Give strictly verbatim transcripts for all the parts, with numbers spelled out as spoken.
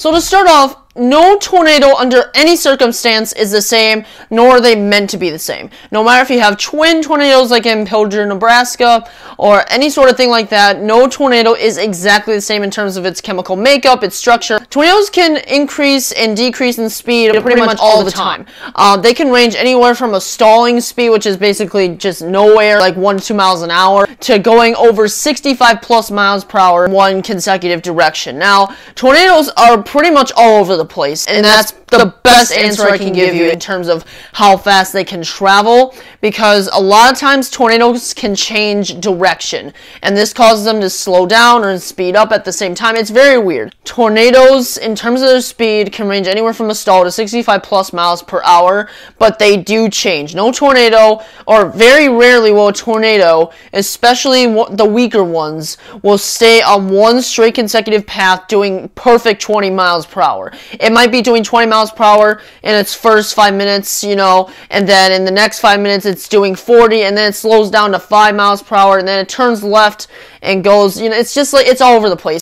So to start off, no tornado under any circumstance is the same, nor are they meant to be the same. No matter if you have twin tornadoes like in Pilger, Nebraska, or any sort of thing like that, no tornado is exactly the same in terms of its chemical makeup, its structure. Tornadoes can increase and decrease in speed pretty, pretty much, much all the time. time. Uh, they can range anywhere from a stalling speed, which is basically just nowhere, like one to two miles an hour, to going over sixty-five plus miles per hour in one consecutive direction. Now, tornadoes are pretty much all over the place, and that's the best answer I can give you in terms of how fast they can travel, because a lot of times tornadoes can change direction, and this causes them to slow down or speed up at the same time. It's very weird. Tornadoes, in terms of their speed, can range anywhere from a stall to sixty-five plus miles per hour, but they do change. No tornado, or very rarely will a tornado, especially the weaker ones, will stay on one straight consecutive path doing perfect twenty miles per hour. It might be doing twenty miles per hour in its first five minutes, you know, and then in the next five minutes it's doing forty, and then it slows down to five miles per hour, and then it turns left and goes, you know, it's just like, it's all over the place.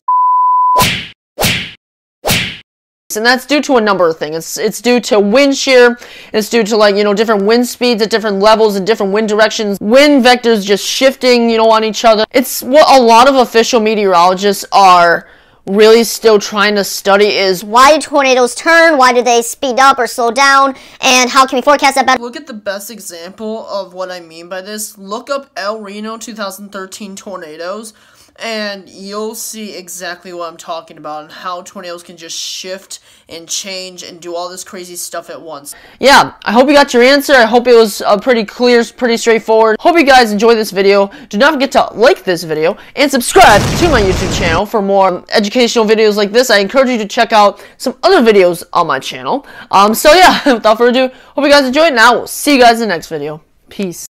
And that's due to a number of things. It's, it's due to wind shear, it's due to, like, you know, different wind speeds at different levels and different wind directions, wind vectors just shifting, you know, on each other. It's what a lot of official meteorologists are really still trying to study, is why do tornadoes turn, why do they speed up or slow down, and how can we forecast that better? Look at the best example of what I mean by this. Look up El Reno two thousand thirteen tornadoes, and you'll see exactly what I'm talking about and how tornadoes can just shift and change and do all this crazy stuff at once. Yeah, I hope you got your answer. I hope it was uh, pretty clear, pretty straightforward. Hope you guys enjoyed this video. Do not forget to like this video and subscribe to my YouTube channel for more educational videos like this. I encourage you to check out some other videos on my channel. Um, so yeah, without further ado, hope you guys enjoyed, and I will see you guys in the next video. Peace.